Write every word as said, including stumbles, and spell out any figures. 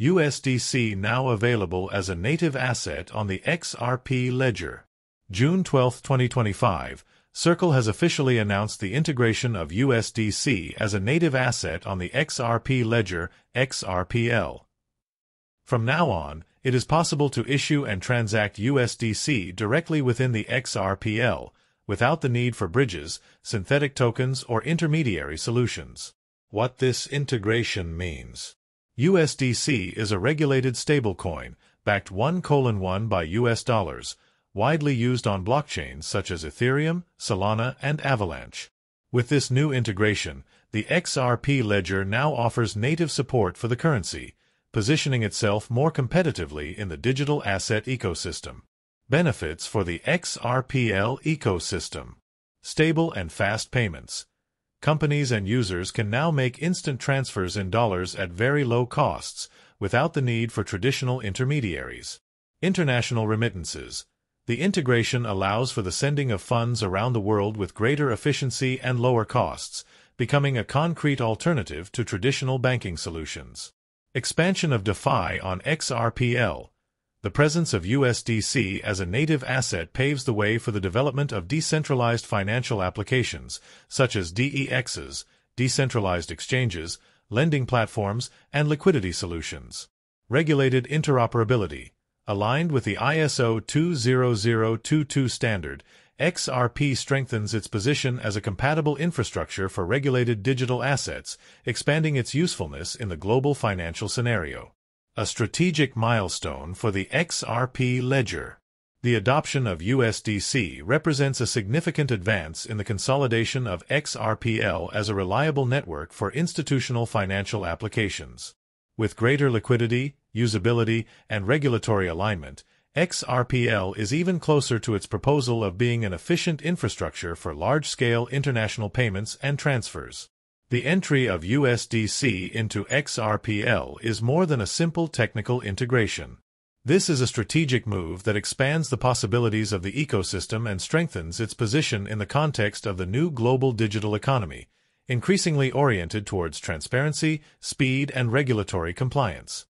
U S D C now available as a native asset on the X R P Ledger. June twelfth twenty twenty-five, Circle has officially announced the integration of U S D C as a native asset on the X R P Ledger, X R P L. From now on, it is possible to issue and transact U S D C directly within the X R P L, without the need for bridges, synthetic tokens, or intermediary solutions. What this integration means. U S D C is a regulated stablecoin, backed one to one by U S dollars, widely used on blockchains such as Ethereum, Solana, and Avalanche. With this new integration, the X R P Ledger now offers native support for the currency, positioning itself more competitively in the digital asset ecosystem. Benefits for the X R P L ecosystem. Stable and fast payments. Companies and users can now make instant transfers in dollars at very low costs, without the need for traditional intermediaries. International remittances. The integration allows for the sending of funds around the world with greater efficiency and lower costs, becoming a concrete alternative to traditional banking solutions. Expansion of DeFi on X R P L. The presence of U S D C as a native asset paves the way for the development of decentralized financial applications, such as D E Xs, decentralized exchanges, lending platforms, and liquidity solutions. Regulated interoperability. Aligned with the I S O two zero zero two two standard, X R P strengthens its position as a compatible infrastructure for regulated digital assets, expanding its usefulness in the global financial scenario. A strategic milestone for the X R P Ledger. The adoption of U S D C represents a significant advance in the consolidation of X R P L as a reliable network for institutional financial applications. With greater liquidity, usability, and regulatory alignment, X R P L is even closer to its proposal of being an efficient infrastructure for large-scale international payments and transfers. The entry of U S D C into X R P L is more than a simple technical integration. This is a strategic move that expands the possibilities of the ecosystem and strengthens its position in the context of the new global digital economy, increasingly oriented towards transparency, speed, and regulatory compliance.